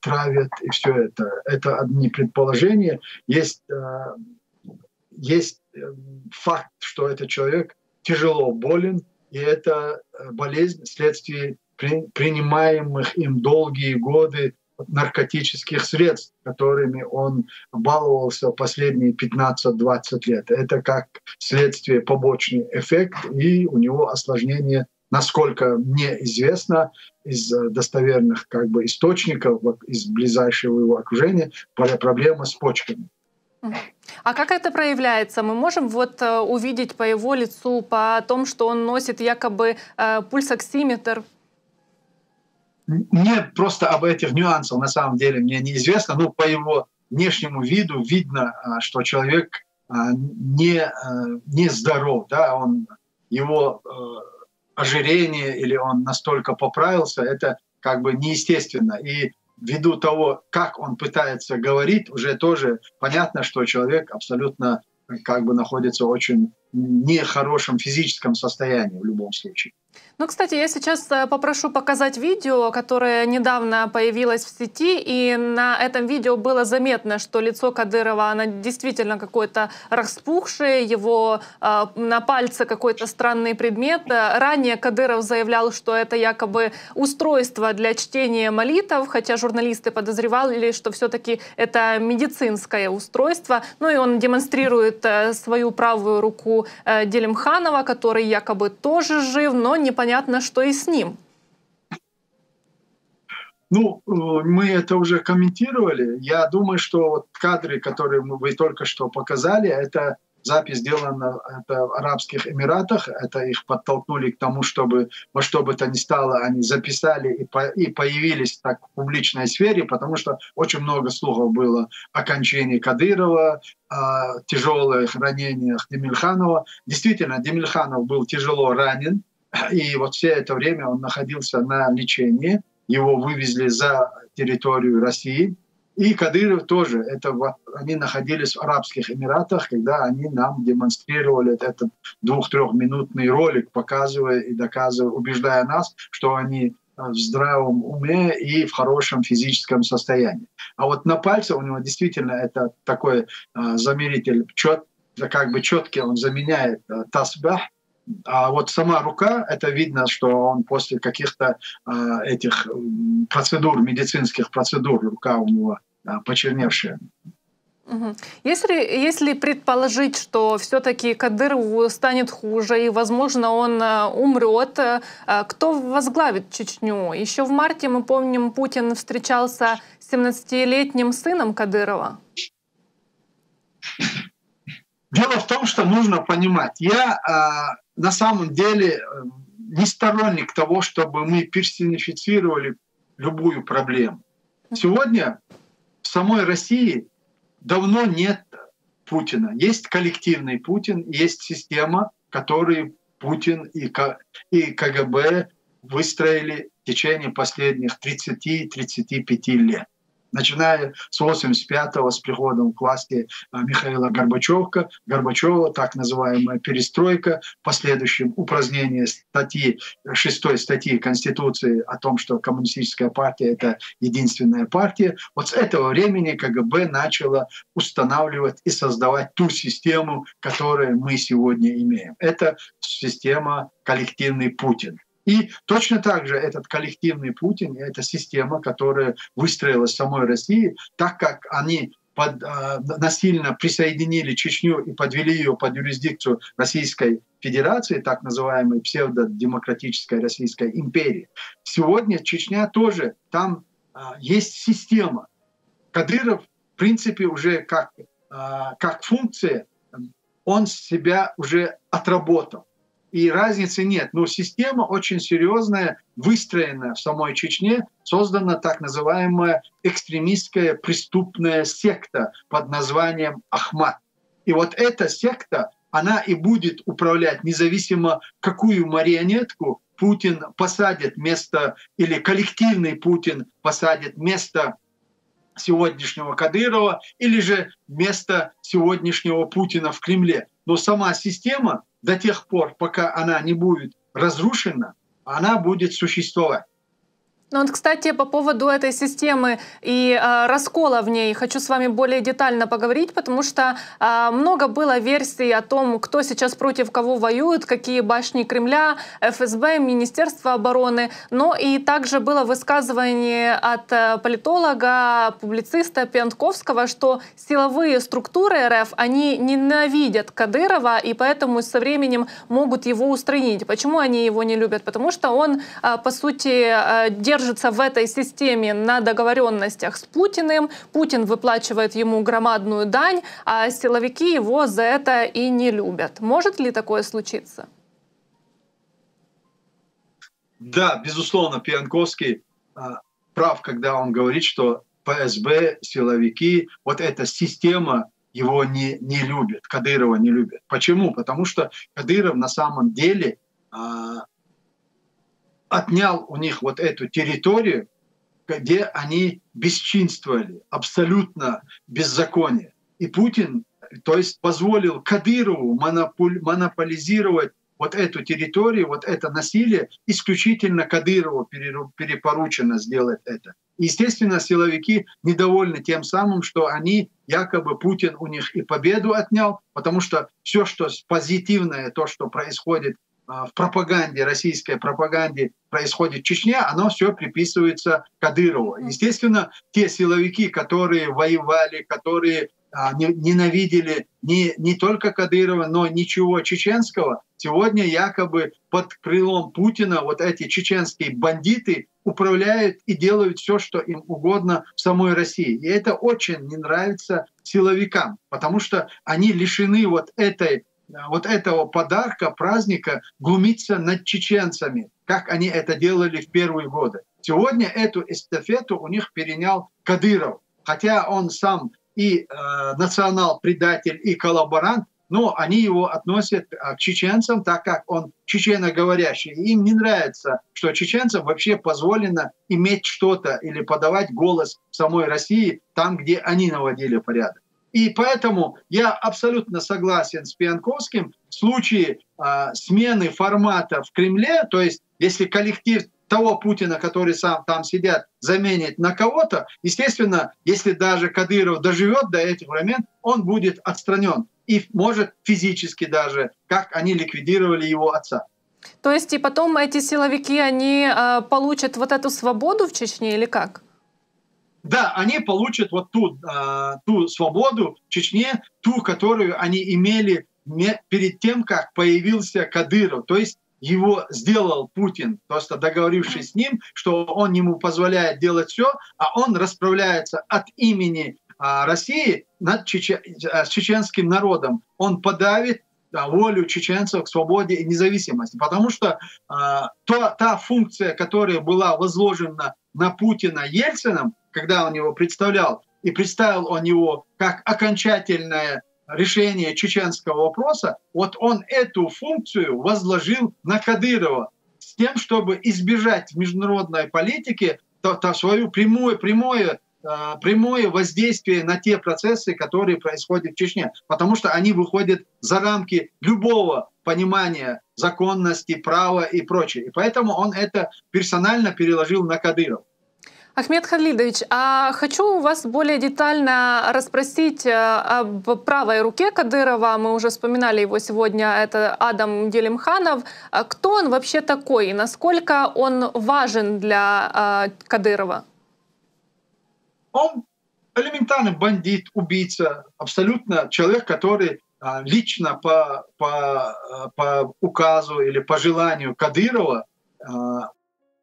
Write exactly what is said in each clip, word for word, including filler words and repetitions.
травят и все это. Это одни предположения. Есть, есть факт, что этот человек тяжело болен, и это болезнь вследствие принимаемых им долгие годы наркотических средств, которыми он баловался последние пятнадцать-двадцать лет. Это как следствие побочный эффект, и у него осложнение, насколько мне известно, из достоверных как бы источников, из ближайшего его окружения, проблема с почками. А как это проявляется? Мы можем вот увидеть по его лицу, по тому, что он носит якобы пульсоксиметр? Мне просто об этих нюансах на самом деле мне неизвестно. Ну, по его внешнему виду видно, что человек не, не здоров. Да? Он, его ожирение или он настолько поправился, это как бы неестественно. И ввиду того, как он пытается говорить, уже тоже понятно, что человек абсолютно как бы находится в очень нехорошем физическом состоянии в любом случае. Ну, кстати, я сейчас попрошу показать видео, которое недавно появилось в сети, и на этом видео было заметно, что лицо Кадырова, оно действительно какое-то распухшее, его э, на пальце какой-то странный предмет. Ранее Кадыров заявлял, что это якобы устройство для чтения молитв, хотя журналисты подозревали, что все-таки это медицинское устройство. Ну и он демонстрирует свою правую руку Делимханова, который якобы тоже жив, но непонятно, что и с ним. Ну, мы это уже комментировали. Я думаю, что вот кадры, которые вы только что показали, это запись сделана это в Арабских Эмиратах. Это их подтолкнули к тому, чтобы во что бы то ни стало, они записали и, по, и появились так в публичной сфере, потому что очень много слухов было о кончине Кадырова, о тяжелых ранениях Демильханова. Действительно, Демильханов был тяжело ранен. И вот все это время он находился на лечении, его вывезли за территорию России. И Кадыров тоже, это, они находились в Арабских Эмиратах, когда они нам демонстрировали этот двух-трехминутный ролик, показывая и доказывая, убеждая нас, что они в здравом уме и в хорошем физическом состоянии. А вот на пальце у него действительно это такой замеритель, чет, как бы четкий, он заменяет тасбах. А вот сама рука, это видно, что он после каких-то э, этих процедур, медицинских процедур, рука у него э, почерневшая. Если, если предположить, что все-таки Кадырову станет хуже и, возможно, он умрет, кто возглавит Чечню? Еще в марте, мы помним, Путин встречался с семнадцатилетним сыном Кадырова. Дело в том, что нужно понимать, я э, на самом деле не сторонник того, чтобы мы персонифицировали любую проблему. Сегодня в самой России давно нет Путина. Есть коллективный Путин, есть система, которую Путин и КГБ выстроили в течение последних тридцати-тридцати пяти лет. Начиная с восемьдесят пятого, с приходом к власти Михаила Горбачева, Горбачева, так называемая перестройка, в последующем упразднение статьи, шестой статьи Конституции о том, что коммунистическая партия — это единственная партия. Вот с этого времени КГБ начало устанавливать и создавать ту систему, которую мы сегодня имеем. Это система «коллективный Путин». И точно так же этот коллективный Путин, эта система, которая выстроилась в самой России, так как они под, э, насильно присоединили Чечню и подвели ее под юрисдикцию Российской Федерации, так называемой псевдодемократической Российской империи, сегодня Чечня тоже, там э, есть система. Кадыров, в принципе, уже как, э, как функция, он себя уже отработал. И разницы нет. Но система очень серьезная, выстроена в самой Чечне, создана так называемая экстремистская преступная секта под названием Ахмат. И вот эта секта, она и будет управлять независимо, какую марионетку Путин посадит вместо, или коллективный Путин посадит вместо сегодняшнего Кадырова, или же вместо сегодняшнего Путина в Кремле. Но сама система до тех пор, пока она не будет разрушена, она будет существовать. Ну вот, кстати, по поводу этой системы и э, раскола в ней хочу с вами более детально поговорить, потому что э, много было версий о том, кто сейчас против кого воюет, какие башни Кремля, эф эс бэ, Министерство обороны. Но и также было высказывание от политолога, публициста Пьянковского, что силовые структуры эр эф, они ненавидят Кадырова и поэтому со временем могут его устранить. Почему они его не любят? Потому что он, э, по сути, э, держит держится в этой системе на договоренностях с Путиным. Путин выплачивает ему громадную дань, а силовики его за это и не любят. Может ли такое случиться? Да, безусловно, Пьянковский э, прав, когда он говорит, что ФСБ, силовики, вот эта система его не, не любит, Кадырова не любит. Почему? Потому что Кадыров на самом деле... Э, отнял у них вот эту территорию, где они бесчинствовали, абсолютно беззаконие. И Путин, то есть, позволил Кадырову монополизировать вот эту территорию, вот это насилие, исключительно Кадырову перепоручено сделать это. Естественно, силовики недовольны тем самым, что они, якобы Путин у них и победу отнял, потому что все, что позитивное, то, что происходит в пропаганде, российской пропаганде происходит в Чечне, оно все приписывается Кадырову. Естественно, те силовики, которые воевали, которые а, не, ненавидели не, не только Кадырова, но ничего чеченского, сегодня якобы под крылом Путина вот эти чеченские бандиты управляют и делают все, что им угодно в самой России. И это очень не нравится силовикам, потому что они лишены вот этой вот этого подарка, праздника, глумиться над чеченцами, как они это делали в первые годы. Сегодня эту эстафету у них перенял Кадыров. Хотя он сам и э, национал-предатель, и коллаборант, но они его относят к чеченцам, так как он чеченоговорящий. Им не нравится, что чеченцам вообще позволено иметь что-то или подавать голос в самой России, там, где они наводили порядок. И поэтому я абсолютно согласен с Пьянковским. В случае э, смены формата в Кремле, то есть если коллектив того Путина, который сам там сидят, заменит на кого-то, естественно, если даже Кадыров доживет до этих времен, он будет отстранен. И может физически даже, как они ликвидировали его отца. То есть и потом эти силовики, они э, получат вот эту свободу в Чечне или как? Да, они получат вот ту, э, ту свободу в Чечне, ту, которую они имели перед тем, как появился Кадыров. То есть его сделал Путин, просто договорившись с ним, что он ему позволяет делать все, а он расправляется от имени э, России над чече, э, чеченским народом. Он подавит волю чеченцев к свободе и независимости. Потому что э, то, та функция, которая была возложена на Путина Ельцином, когда он его представлял, и представил он его как окончательное решение чеченского вопроса, вот он эту функцию возложил на Кадырова с тем, чтобы избежать в международной политике то, то свое прямое, прямое, э, прямое воздействие на те процессы, которые происходят в Чечне, потому что они выходят за рамки любого понимания законности, права и прочее. И поэтому он это персонально переложил на Кадырова. Ахмед Халидович, а хочу вас более детально расспросить об правой руке Кадырова. Мы уже вспоминали его сегодня, это Адам Делимханов. Кто он вообще такой и насколько он важен для Кадырова? Он элементарный бандит, убийца, абсолютно человек, который лично по, по, по указу или по желанию Кадырова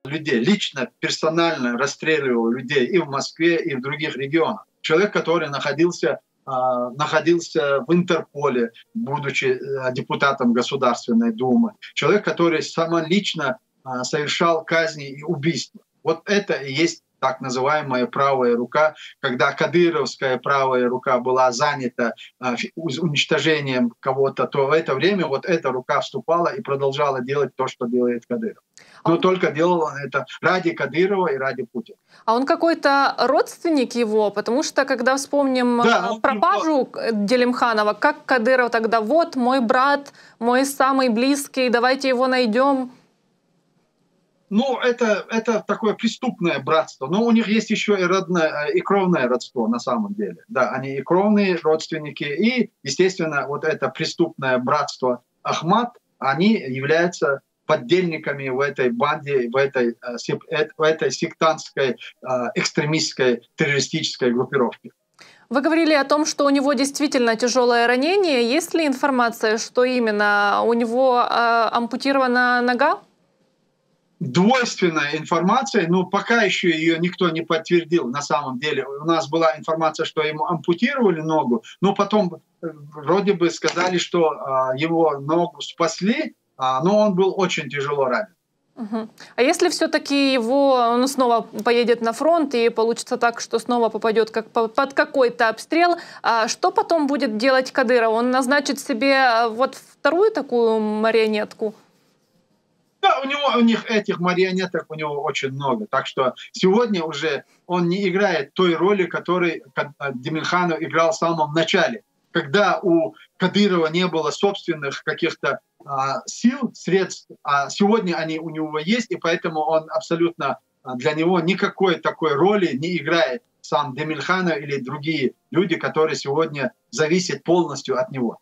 людей, лично, персонально расстреливал людей и в Москве, и в других регионах. Человек, который находился, э, находился в Интерполе, будучи э, депутатом Государственной Думы. Человек, который самолично э, совершал казни и убийства. Вот это и есть так называемая правая рука, когда кадыровская правая рука была занята э, уничтожением кого-то, то в это время вот эта рука вступала и продолжала делать то, что делает Кадыров. Но только делал он это ради Кадырова и ради Путина. А он какой-то родственник его? Потому что, когда вспомним да, пропажу он... Делимханова, как Кадыров тогда, вот мой брат, мой самый близкий, давайте его найдем. Ну, это, это такое преступное братство. Но у них есть еще и, родное, и кровное родство на самом деле. Да, они и кровные родственники. И, естественно, вот это преступное братство Ахмад, они являются поддельниками в этой банде, в этой, в этой сектантской, экстремистской, террористической группировке. Вы говорили о том, что у него действительно тяжелое ранение. Есть ли информация, что именно у него э, ампутирована нога? Двойственная информация, но пока еще ее никто не подтвердил на самом деле. У нас была информация, что ему ампутировали ногу, но потом вроде бы сказали, что э, его ногу спасли, э, но он был очень тяжело ранен. Угу. А если все-таки его, он снова поедет на фронт и получится так, что снова попадет как, под какой-то обстрел, а что потом будет делать Кадыров? Он назначит себе вот вторую такую марионетку? Да, у него, у них этих марионеток у него очень много. Так что сегодня уже он не играет той роли, которую Демирханов играл в самом начале, когда у Кадырова не было собственных каких-то а, сил, средств, а сегодня они у него есть, и поэтому он абсолютно для него никакой такой роли не играет сам Демирханов или другие люди, которые сегодня зависят полностью от него.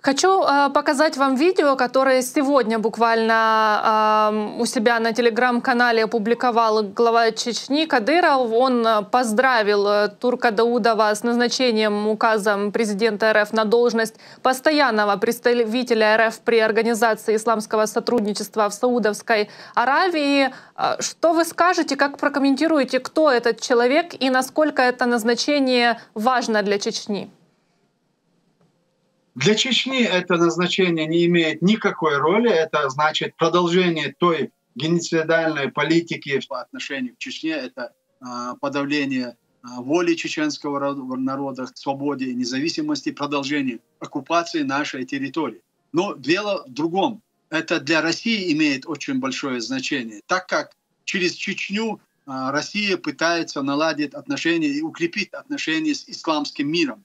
Хочу э, показать вам видео, которое сегодня буквально э, у себя на телеграм-канале опубликовал глава Чечни Кадыров. Он поздравил Турка Даудова с назначением указом президента эр эф на должность постоянного представителя эр эф при Организации исламского сотрудничества в Саудовской Аравии. Что вы скажете, как прокомментируете, кто этот человек и насколько это назначение важно для Чечни? Для Чечни это назначение не имеет никакой роли. Это значит продолжение той геноцидальной политики по отношению к Чечне. Это подавление воли чеченского народа к свободе и независимости, продолжение оккупации нашей территории. Но дело в другом. Это для России имеет очень большое значение, так как через Чечню Россия пытается наладить отношения и укрепить отношения с исламским миром.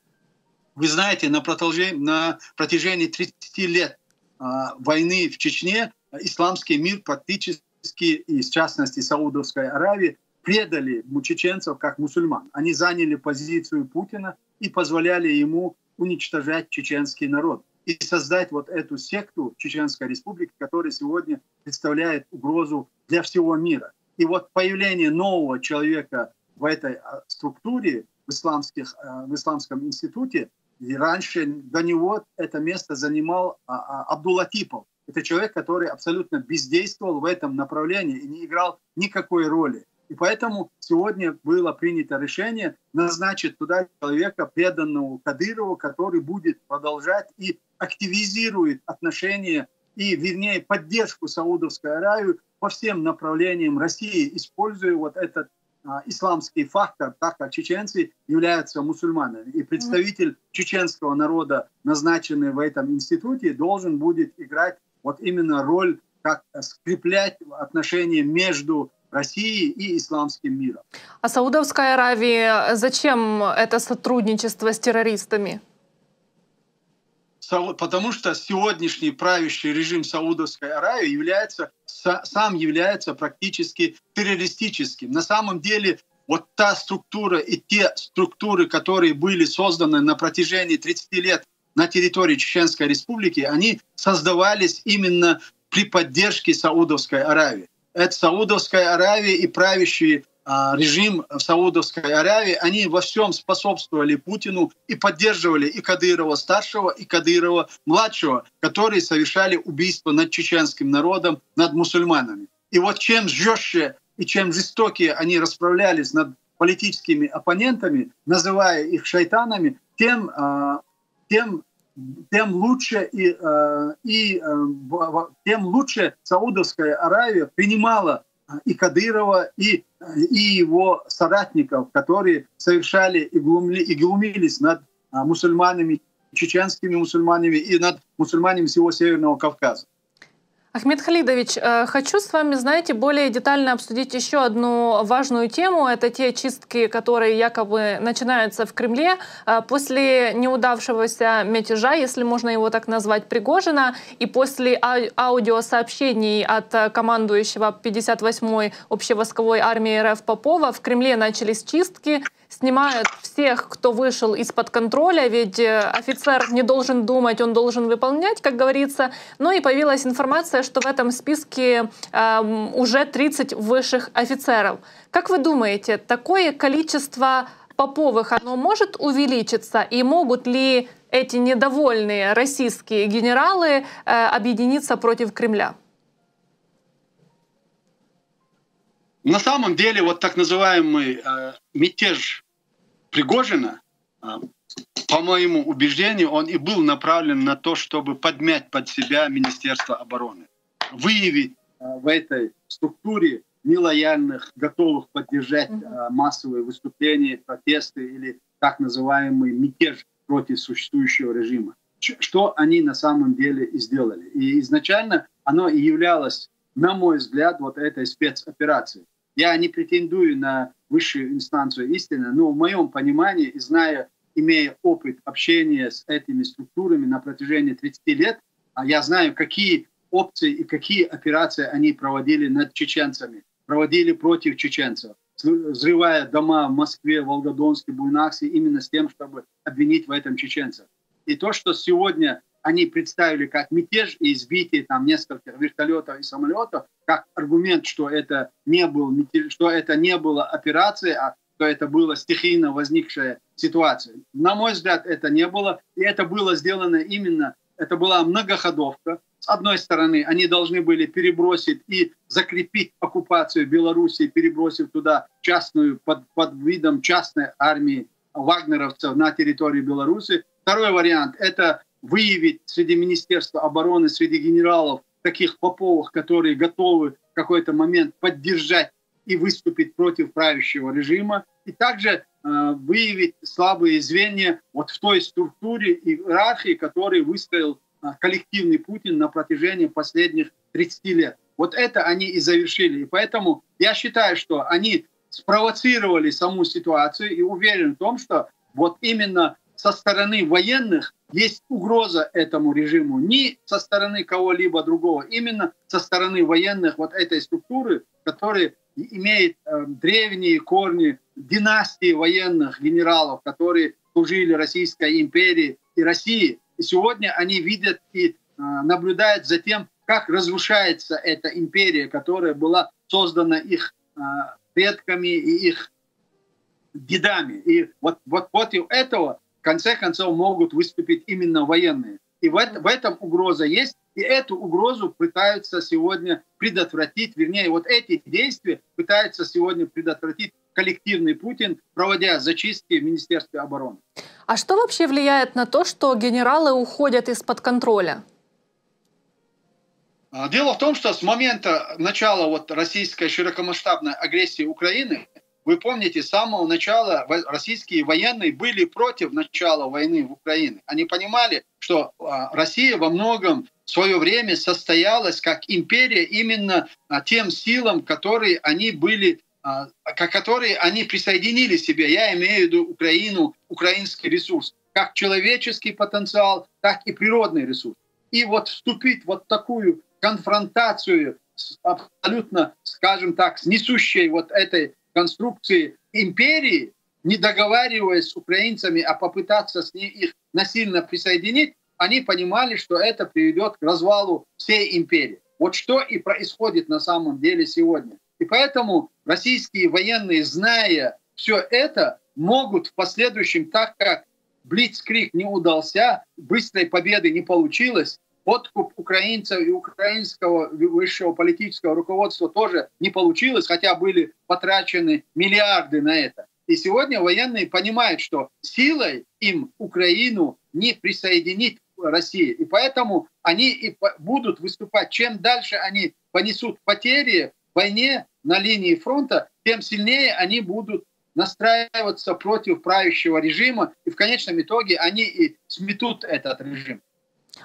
Вы знаете, на протяжении, на протяжении тридцати лет э, войны в Чечне исламский мир практически, и в частности Саудовской Аравии, предали чеченцев как мусульман. Они заняли позицию Путина и позволяли ему уничтожать чеченский народ и создать вот эту секту Чеченской Республики, которая сегодня представляет угрозу для всего мира. И вот появление нового человека в этой структуре, в, исламских, э, в Исламском институте, и раньше до него это место занимал Абдулатипов. Это человек, который абсолютно бездействовал в этом направлении и не играл никакой роли. И поэтому сегодня было принято решение назначить туда человека, преданного Кадырову, который будет продолжать и активизирует отношения и, вернее, поддержку Саудовской Аравии по всем направлениям России, используя вот этот исламский фактор, так как чеченцы являются мусульманами. И представитель чеченского народа, назначенный в этом институте, должен будет играть вот именно роль, как скреплять отношения между Россией и исламским миром. А Саудовской Аравии зачем это сотрудничество с террористами? Потому что сегодняшний правящий режим Саудовской Аравии является, сам является практически террористическим. На самом деле вот та структура и те структуры, которые были созданы на протяжении тридцати лет на территории Чеченской Республики, они создавались именно при поддержке Саудовской Аравии. Это Саудовская Аравия и правящие режим в Саудовской Аравии, они во всем способствовали Путину и поддерживали и Кадырова-старшего, и Кадырова-младшего, которые совершали убийства над чеченским народом, над мусульманами. И вот чем жестче и чем жестокие они расправлялись над политическими оппонентами, называя их шайтанами, тем, тем, тем, лучше, и, и, тем лучше Саудовская Аравия принимала и Кадырова, и, и его соратников, которые совершали и, глумли, и глумились над мусульманами, чеченскими мусульманами и над мусульманами всего Северного Кавказа. Ахмед Халидович, хочу с вами, знаете, более детально обсудить еще одну важную тему. Это те чистки, которые якобы начинаются в Кремле после неудавшегося мятежа, если можно его так назвать, Пригожина, и после аудиосообщений от командующего пятьдесят восьмой общевойсковой армии РФ Попова в Кремле начались чистки. Снимают всех, кто вышел из-под контроля, ведь офицер не должен думать, он должен выполнять, как говорится. Ну и появилась информация, что в этом списке э, уже тридцать высших офицеров. Как вы думаете, такое количество Поповых, оно может увеличиться? И могут ли эти недовольные российские генералы э, объединиться против Кремля? На самом деле, вот так называемый э, мятеж Пригожина, э, по моему убеждению, он и был направлен на то, чтобы подмять под себя Министерство обороны, выявить э, в этой структуре нелояльных, готовых поддержать э, массовые выступления, протесты или так называемый мятеж против существующего режима. Что они на самом деле и сделали. И изначально оно и являлось, на мой взгляд, вот этой спецоперацией. Я не претендую на высшую инстанцию истины, но в моем понимании, и зная, имея опыт общения с этими структурами на протяжении тридцати лет, я знаю, какие опции и какие операции они проводили над чеченцами, проводили против чеченцев, взрывая дома в Москве, Волгодонске, Буйнаксе, именно с тем, чтобы обвинить в этом чеченцев. И то, что сегодня они представили как мятеж и избитие там нескольких вертолетов и самолетов, как аргумент, что это не был мятеж, что это не было операцией, а что это была стихийно возникшая ситуация. На мой взгляд, это не было, и это было сделано именно, это была многоходовка. С одной стороны, они должны были перебросить и закрепить оккупацию Белоруссии, перебросив туда частную под, под видом частной армии вагнеровцев на территории Беларуси. Второй вариант — это выявить среди Министерства обороны, среди генералов, таких Поповых, которые готовы в какой-то момент поддержать и выступить против правящего режима. И также э, выявить слабые звенья вот в той структуре иерархии, которую выстроил э, коллективный Путин на протяжении последних тридцати лет. Вот это они и завершили. И поэтому я считаю, что они спровоцировали саму ситуацию, и уверен в том, что вот именно со стороны военных есть угроза этому режиму. Не со стороны кого-либо другого, именно со стороны военных вот этой структуры, которая имеет э, древние корни династии военных генералов, которые служили Российской империи и России. И сегодня они видят и э, наблюдают за тем, как разрушается эта империя, которая была создана их э, предками и их дедами. И вот, вот против этого в конце концов могут выступить именно военные. И в, это, в этом угроза есть. И эту угрозу пытаются сегодня предотвратить, вернее, вот эти действия пытаются сегодня предотвратить коллективный Путин, проводя зачистки в Министерстве обороны. А что вообще влияет на то, что генералы уходят из-под контроля? Дело в том, что с момента начала вот российской широкомасштабной агрессии Украины, вы помните, с самого начала российские военные были против начала войны в Украине. Они понимали, что Россия во многом в свое время состоялась как империя именно тем силам, которые они были, которые они присоединили себе. Я имею в виду Украину, украинский ресурс, как человеческий потенциал, так и природный ресурс. И вот вступить в вот такую конфронтацию абсолютно, скажем так, с несущей вот этой конструкции империи, не договариваясь с украинцами, а попытаться с ней их насильно присоединить, они понимали, что это приведет к развалу всей империи. Вот что и происходит на самом деле сегодня. И поэтому российские военные, зная все это, могут в последующем, так как блицкриг не удался, быстрой победы не получилось, подкуп украинцев и украинского высшего политического руководства тоже не получилось, хотя были потрачены миллиарды на это. И сегодня военные понимают, что силой им Украину не присоединить к России. И поэтому они и будут выступать. Чем дальше они понесут потери в войне на линии фронта, тем сильнее они будут настраиваться против правящего режима. И в конечном итоге они и сметут этот режим.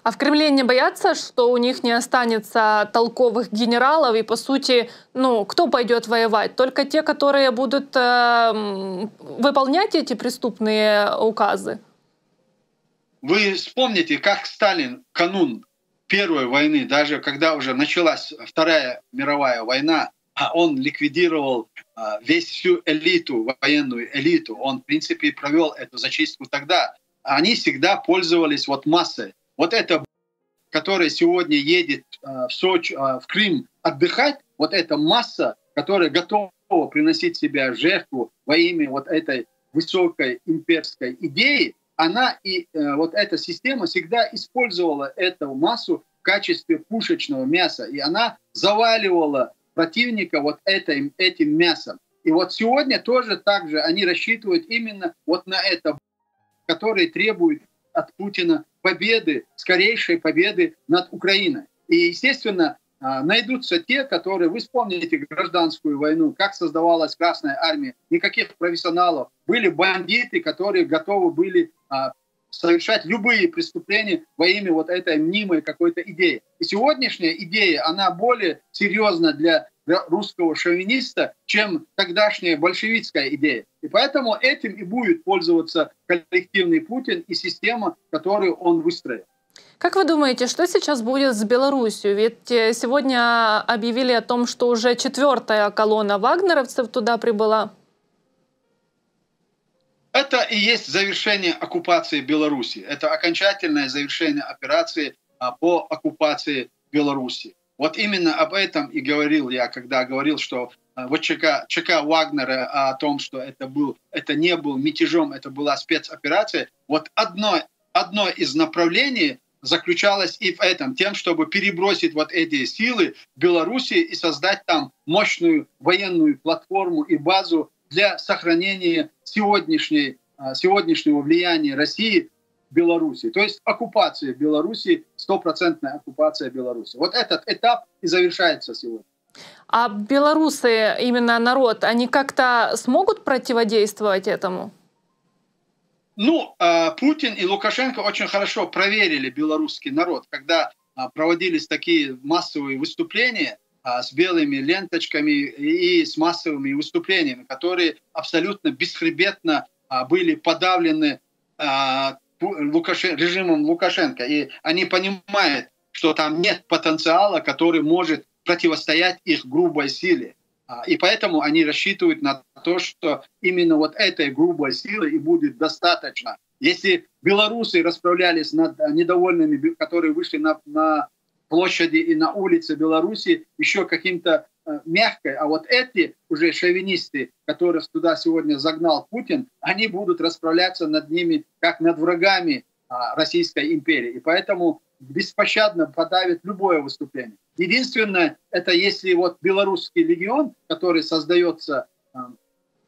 А в Кремле не боятся, что у них не останется толковых генералов, и, по сути, ну, кто пойдет воевать? Только те, которые будут э, выполнять эти преступные указы? Вы вспомните, как Сталин канун Первой войны, даже когда уже началась Вторая мировая война, он ликвидировал весь всю элиту, военную элиту. Он, в принципе, провел эту зачистку тогда. Они всегда пользовались вот массой. Вот это, который сегодня едет в Сочи, в Крым отдыхать, вот эта масса, которая готова приносить себя в жертву во имя вот этой высокой имперской идеи, она и э, вот эта система всегда использовала эту массу в качестве пушечного мяса, и она заваливала противника вот этим, этим мясом. И вот сегодня тоже так же они рассчитывают именно вот на это, который требует от Путина победы, скорейшей победы над Украиной. И, естественно, найдутся те, которые, вы вспомните гражданскую войну, как создавалась Красная Армия, никаких профессионалов. Были бандиты, которые готовы были а, совершать любые преступления во имя вот этой мнимой какой-то идеи. И сегодняшняя идея, она более серьезна для русского шовиниста, чем тогдашняя большевистская идея. И поэтому этим и будет пользоваться коллективный Путин и система, которую он выстроил. Как вы думаете, что сейчас будет с Беларусью? Ведь сегодня объявили о том, что уже четвертая колонна вагнеровцев туда прибыла. Это и есть завершение оккупации Беларуси. Это окончательное завершение операции по оккупации Беларуси. Вот именно об этом и говорил я, когда говорил, что вот ЧК, ЧК Вагнера о том, что это, был, это не был мятежом, это была спецоперация. Вот одно, одно из направлений заключалась и в этом, тем, чтобы перебросить вот эти силы в Беларуси и создать там мощную военную платформу и базу для сохранения сегодняшней, сегодняшнего влияния России в Беларуси. То есть оккупация Беларуси, стопроцентная оккупация Беларуси. Вот этот этап и завершается сегодня. А белорусы, именно народ, они как-то смогут противодействовать этому? Ну, Путин и Лукашенко очень хорошо проверили белорусский народ, когда проводились такие массовые выступления с белыми ленточками и с массовыми выступлениями, которые абсолютно бесхребетно были подавлены режимом Лукашенко. И они понимают, что там нет потенциала, который может противостоять их грубой силе. И поэтому они рассчитывают на то, что именно вот этой грубой силы и будет достаточно. Если белорусы расправлялись над недовольными, которые вышли на, на площади и на улицы Беларуси, еще каким-то э, мягкой, а вот эти уже шовинисты, которых туда сегодня загнал Путин, они будут расправляться над ними, как над врагами э, Российской империи. И поэтому беспощадно подавит любое выступление. Единственное, это если вот белорусский легион, который создается,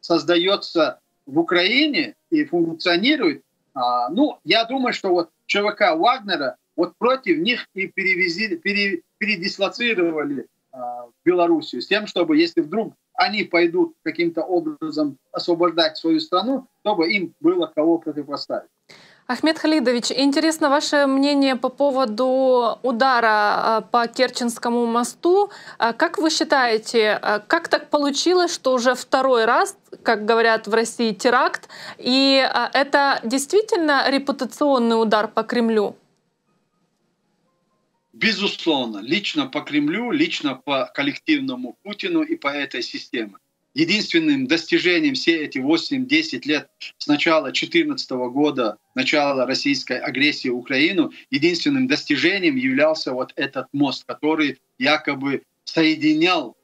создается в Украине и функционирует, ну, я думаю, что вот ЧВК Вагнера вот против них и перевези, пере, передислоцировали в Белоруссию с тем, чтобы если вдруг они пойдут каким-то образом освобождать свою страну, чтобы им было кого противопоставить. Ахмед Халидович, интересно ваше мнение по поводу удара по Керченскому мосту. Как вы считаете, как так получилось, что уже второй раз, как говорят в России, теракт, и это действительно репутационный удар по Кремлю? Безусловно, лично по Кремлю, лично по коллективному Путину и по этой системе. Единственным достижением все эти восемь-десять лет с начала две тысячи четырнадцатого года, начала российской агрессии в Украину, единственным достижением являлся вот этот мост, который якобы соединял,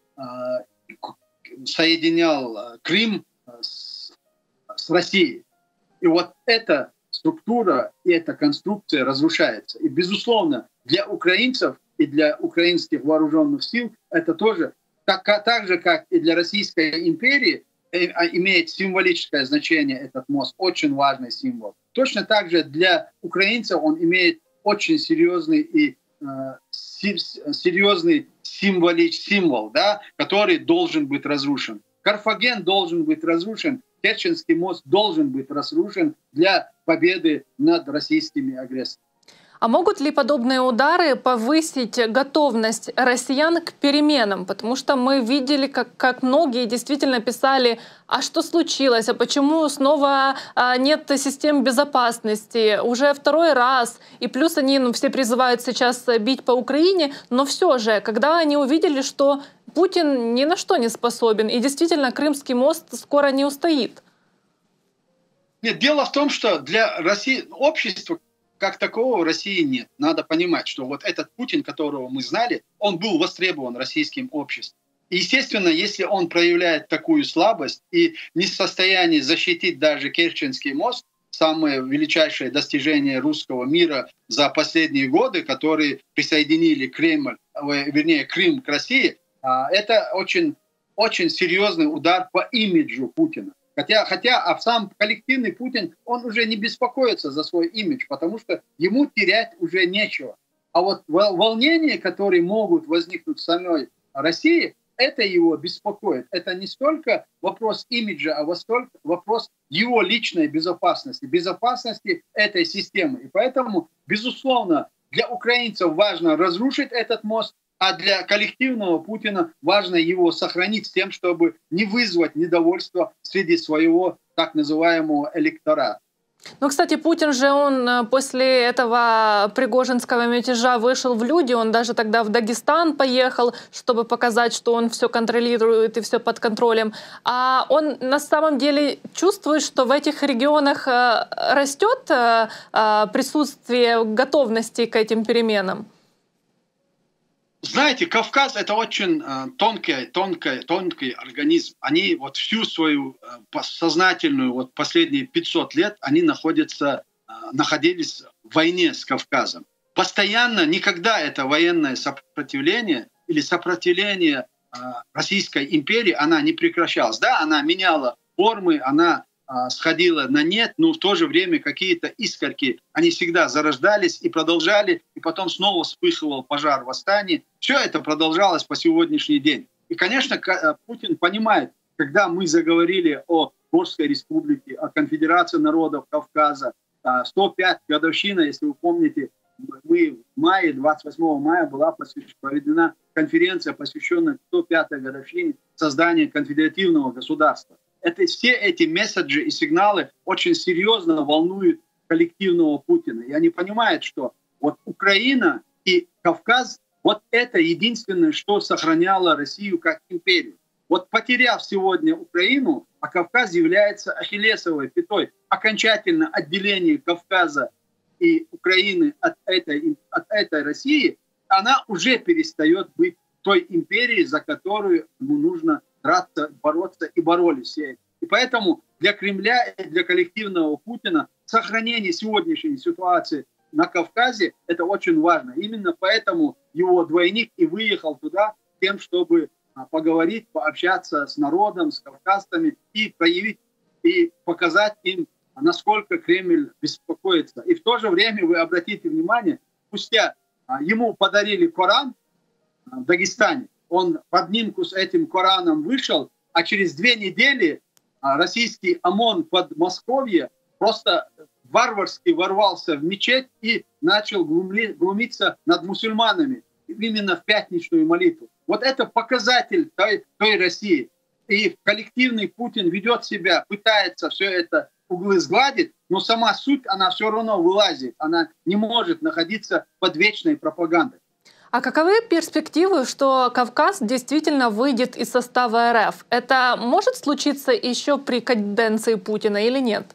соединял Крым с, с Россией. И вот эта структура и эта конструкция разрушается. И, безусловно, для украинцев и для украинских вооруженных сил это тоже Так, так же, как и для Российской империи, имеет символическое значение этот мост, очень важный символ. Точно так же для украинцев он имеет очень серьезный и э, серьезный символич, символ, да, который должен быть разрушен. Карфаген должен быть разрушен, Керченский мост должен быть разрушен для победы над российскими агрессорами. А могут ли подобные удары повысить готовность россиян к переменам? Потому что мы видели, как, как многие действительно писали, а что случилось, а почему снова а, нет систем безопасности, уже второй раз. И плюс они ну, все призывают сейчас бить по Украине, но все же, когда они увидели, что Путин ни на что не способен, и действительно Крымский мост скоро не устоит. Нет, дело в том, что для России общества как такового в России нет. Надо понимать, что вот этот Путин, которого мы знали, он был востребован российским обществом. И, естественно, если он проявляет такую слабость и не в состоянии защитить даже Керченский мост, самое величайшее достижение русского мира за последние годы, которые присоединили Кремль, вернее, Крым к России, это очень, очень серьезный удар по имиджу Путина. Хотя, хотя а сам коллективный Путин, он уже не беспокоится за свой имидж, потому что ему терять уже нечего. А вот волнения, которые могут возникнуть в самой России, это его беспокоит. Это не столько вопрос имиджа, а вопрос его личной безопасности, безопасности этой системы. И поэтому, безусловно, для украинцев важно разрушить этот мост, а для коллективного Путина важно его сохранить с тем, чтобы не вызвать недовольство среди своего так называемого электората. Ну, кстати, Путин же, он после этого пригожинского мятежа вышел в люди, он даже тогда в Дагестан поехал, чтобы показать, что он все контролирует и все под контролем. А он на самом деле чувствует, что в этих регионах растет присутствие готовности к этим переменам? Знаете, Кавказ — это очень э, тонкий, тонкий, тонкий организм. Они вот всю свою э, сознательную, вот последние пятьсот лет, они находятся, э, находились в войне с Кавказом. Постоянно, никогда это военное сопротивление или сопротивление э, Российской империи, она не прекращалась. Да, она меняла формы, она э, сходила на нет, но в то же время какие-то искорки, они всегда зарождались и продолжали, и потом снова вспыхивал пожар восстания. Все это продолжалось по сегодняшний день. И, конечно, Путин понимает, когда мы заговорили о Горской республике, о конфедерации народов Кавказа, сто пятая годовщина, если вы помните, мы в мае, двадцать восьмого мая была проведена конференция, посвященная сто пятой годовщине создания конфедеративного государства. Это, все эти месседжи и сигналы очень серьезно волнуют коллективного Путина. И они понимают, что вот Украина и Кавказ — вот это единственное, что сохраняло Россию как империю. Вот потеряв сегодня Украину, а Кавказ является ахиллесовой пятой, окончательно отделение Кавказа и Украины от этой, от этой России, она уже перестает быть той империей, за которую ему нужно драться, бороться, и боролись. И поэтому для Кремля и для коллективного Путина сохранение сегодняшней ситуации на Кавказе — это очень важно. Именно поэтому его двойник и выехал туда с тем, чтобы поговорить, пообщаться с народом, с кавказцами и проявить, и показать им, насколько Кремль беспокоится. И в то же время, вы обратите внимание, спустя ему подарили Коран в Дагестане, он в обнимку с этим Кораном вышел, а через две недели российский ОМОН под Московье просто варварски ворвался в мечеть и начал глумиться над мусульманами именно в пятничную молитву. Вот это показатель той, той России. И коллективный Путин ведет себя, пытается все это углы сгладить, но сама суть, она все равно вылазит. Она не может находиться под вечной пропагандой. А каковы перспективы, что Кавказ действительно выйдет из состава РФ? Это может случиться еще при каденции Путина или нет?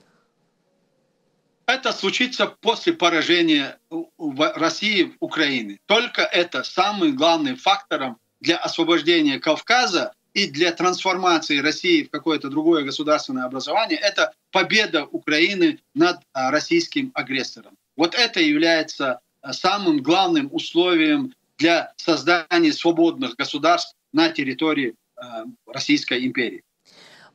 Это случится после поражения России в Украине. Только это самым главным фактором для освобождения Кавказа и для трансформации России в какое-то другое государственное образование — это победа Украины над российским агрессором. Вот это является самым главным условием для создания свободных государств на территории Российской империи.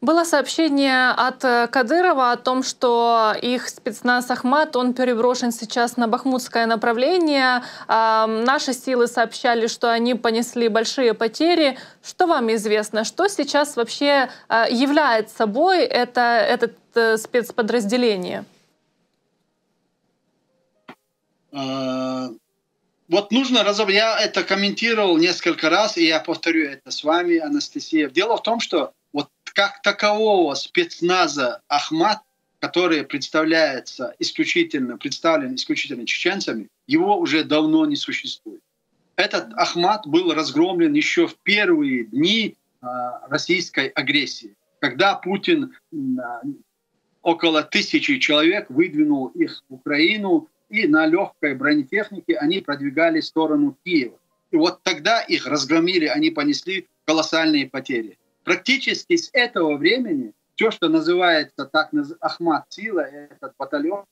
Было сообщение от Кадырова о том, что их спецназ «Ахмат», он переброшен сейчас на бахмутское направление. Э, наши силы сообщали, что они понесли большие потери. Что вам известно? Что сейчас вообще э, является собой это, это э, спецподразделение? Вот нужно разобрать, я это комментировал несколько раз, и я повторю это с вами, Анастасия. Дело в том, что вот как такового спецназа «Ахмат», который представляется исключительно, представлен исключительно чеченцами, его уже давно не существует. Этот «Ахмат» был разгромлен еще в первые дни российской агрессии, когда Путин около тысячи человек выдвинул их в Украину, и на легкой бронетехнике они продвигались в сторону Киева. И вот тогда их разгромили, они понесли колоссальные потери. Практически с этого времени все, что называется так «Ахмат Сила», этот батальон,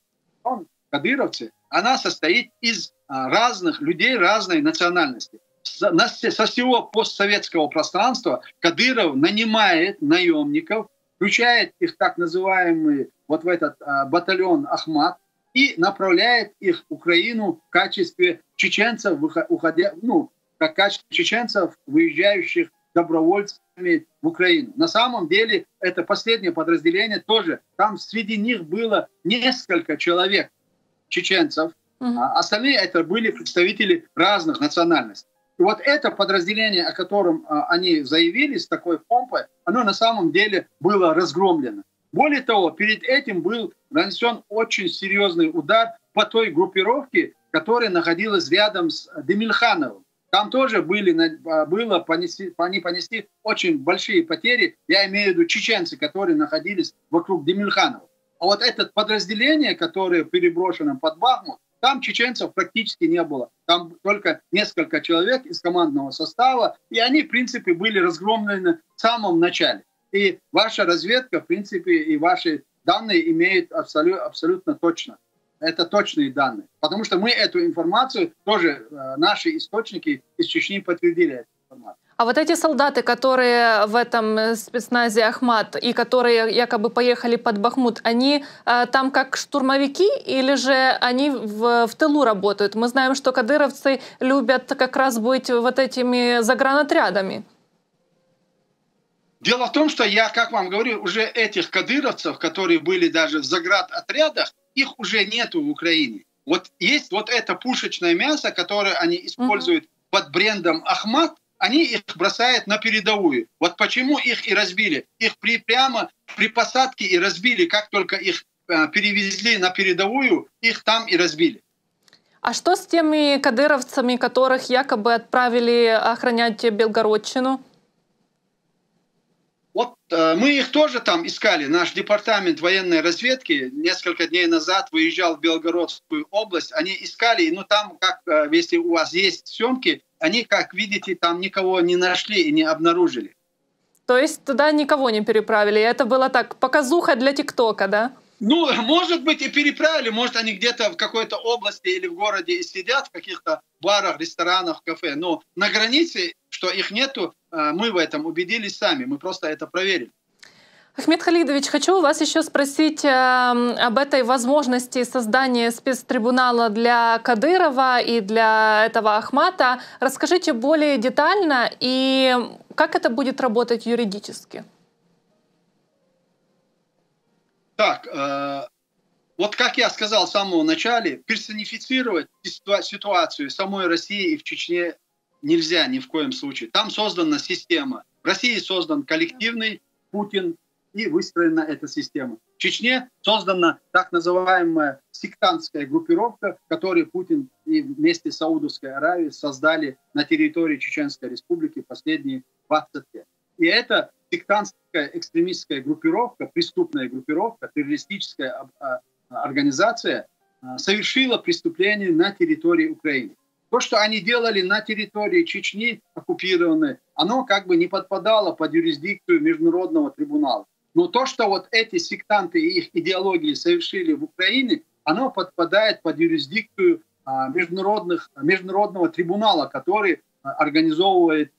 он, кадыровцы, она состоит из разных людей разной национальности. Со всего постсоветского пространства Кадыров нанимает наемников, включает их так называемый вот в этот батальон «Ахмат», и направляет их в Украину в качестве чеченцев, уходя, ну, в качестве чеченцев, выезжающих добровольцами в Украину. На самом деле это последнее подразделение тоже. Там среди них было несколько человек чеченцев, угу. а остальные это были представители разных национальностей. И вот это подразделение, о котором они заявили с такой помпой, оно на самом деле было разгромлено. Более того, перед этим был нанесен очень серьезный удар по той группировке, которая находилась рядом с Демильхановым. Там тоже были, было, понесли, они понесли очень большие потери, я имею в виду чеченцы, которые находились вокруг Демильханова. А вот это подразделение, которое переброшено под Бахмут, там чеченцев практически не было. Там только несколько человек из командного состава, и они, в принципе, были разгромлены в самом начале. И ваша разведка, в принципе, и ваши данные имеют абсолютно, абсолютно точно. Это точные данные. Потому что мы эту информацию, тоже наши источники из Чечни подтвердили эту информацию. А вот эти солдаты, которые в этом спецназе «Ахмат» и которые якобы поехали под Бахмут, они э, там как штурмовики или же они в, в тылу работают? Мы знаем, что кадыровцы любят как раз быть вот этими загранотрядами. Дело в том, что я, как вам говорю, уже этих кадыровцев, которые были даже в заградотрядах, их уже нету в Украине. Вот есть вот это пушечное мясо, которое они используют [S2] Mm-hmm. [S1] Под брендом «Ахмат», они их бросают на передовую. Вот почему их и разбили. Их при, прямо при посадке и разбили, как только их э, перевезли на передовую, их там и разбили. А что с теми кадыровцами, которых якобы отправили охранять Белгородчину? Вот э, мы их тоже там искали. Наш департамент военной разведки несколько дней назад выезжал в Белгородскую область. Они искали, но там, как э, если у вас есть съемки, они, как видите, там никого не нашли и не обнаружили. То есть туда никого не переправили? Это было так, показуха для ТикТока, да? Ну, может быть, и переправили. Может, они где-то в какой-то области или в городе и сидят в каких-то барах, ресторанах, кафе. Но на границе, что их нету, мы в этом убедились сами, мы просто это проверили. Ахмед Халидович, хочу вас еще спросить э, об этой возможности создания спецтрибунала для Кадырова и для этого «Ахмата». Расскажите более детально, и как это будет работать юридически? Так, э, вот как я сказал с самого начала, персонифицировать ситуацию в самой России и в Чечне нельзя ни в коем случае. Там создана система. В России создан коллективный Путин, и выстроена эта система. В Чечне создана так называемая сектантская группировка, которую Путин и вместе с Саудовской Аравией создали на территории Чеченской Республики последние двадцать лет. И эта сектантская экстремистская группировка, преступная группировка, террористическая организация совершила преступление на территории Украины. То, что они делали на территории Чечни, оккупированной, оно как бы не подпадало под юрисдикцию Международного трибунала. Но то, что вот эти сектанты и их идеологии совершили в Украине, оно подпадает под юрисдикцию международных, Международного трибунала, который организовывает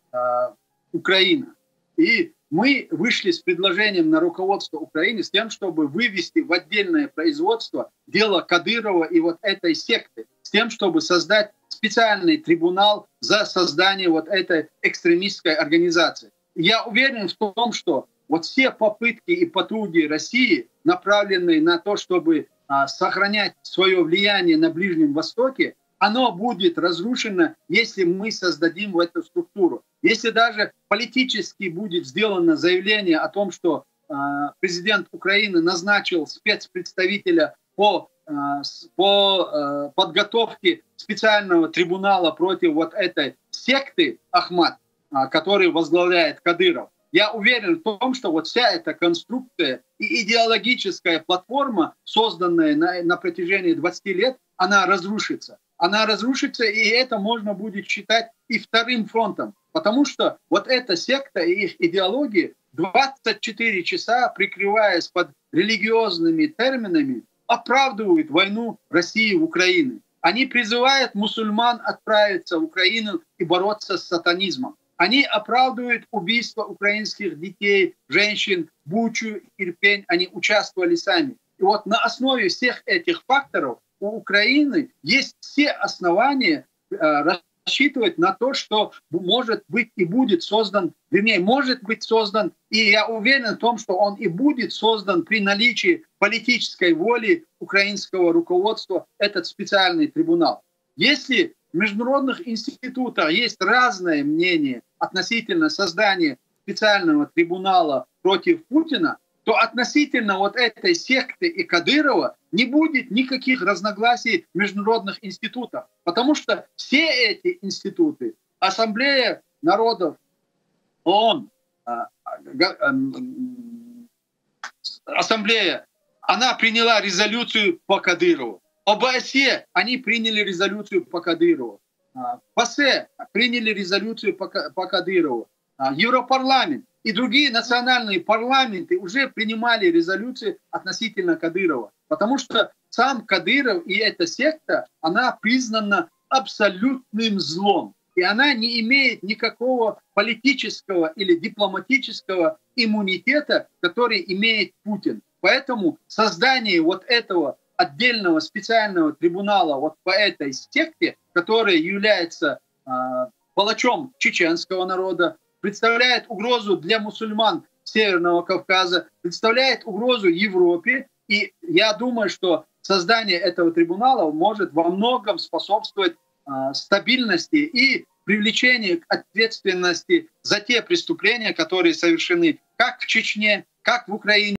Украина. И мы вышли с предложением на руководство Украины с тем, чтобы вывести в отдельное производство дело Кадырова и вот этой секты, с тем, чтобы создать специальный трибунал за создание вот этой экстремистской организации. Я уверен в том, что вот все попытки и потуги России, направленные на то, чтобы сохранять свое влияние на Ближнем Востоке, оно будет разрушено, если мы создадим эту структуру. Если даже политически будет сделано заявление о том, что э, президент Украины назначил спецпредставителя по, э, по э, подготовке специального трибунала против вот этой секты Ахмад, э, который возглавляет Кадыров, я уверен в том, что вот вся эта конструкция и идеологическая платформа, созданная на, на протяжении двадцати лет, она разрушится. Она разрушится, и это можно будет считать и вторым фронтом. Потому что вот эта секта и их идеологии двадцать четыре часа, прикрываясь под религиозными терминами, оправдывают войну России в Украине. Они призывают мусульман отправиться в Украину и бороться с сатанизмом. Они оправдывают убийство украинских детей, женщин, Бучу, Ирпень. Они участвовали сами. И вот на основе всех этих факторов у Украины есть все основания рассчитывать на то, что может быть и будет создан, вернее, может быть создан, и я уверен в том, что он и будет создан при наличии политической воли украинского руководства, этот специальный трибунал. Если в международных институтах есть разное мнение относительно создания специального трибунала против Путина, то относительно вот этой секты и Кадырова не будет никаких разногласий в международных институтах. Потому что все эти институты, Ассамблея народов, ООН, Ассамблея, она приняла резолюцию по Кадырову. ОБСЕ, они приняли резолюцию по Кадырову. ПАСЕ приняли резолюцию по Кадырову. Европарламент и другие национальные парламенты уже принимали резолюции относительно Кадырова, потому что сам Кадыров и эта секта, она признана абсолютным злом, и она не имеет никакого политического или дипломатического иммунитета, который имеет Путин. Поэтому создание вот этого отдельного специального трибунала вот по этой секте, который является э, палачом чеченского народа, представляет угрозу для мусульман Северного Кавказа, представляет угрозу Европе. И я думаю, что создание этого трибунала может во многом способствовать э, стабильности и привлечению к ответственности за те преступления, которые совершены как в Чечне, как в Украине.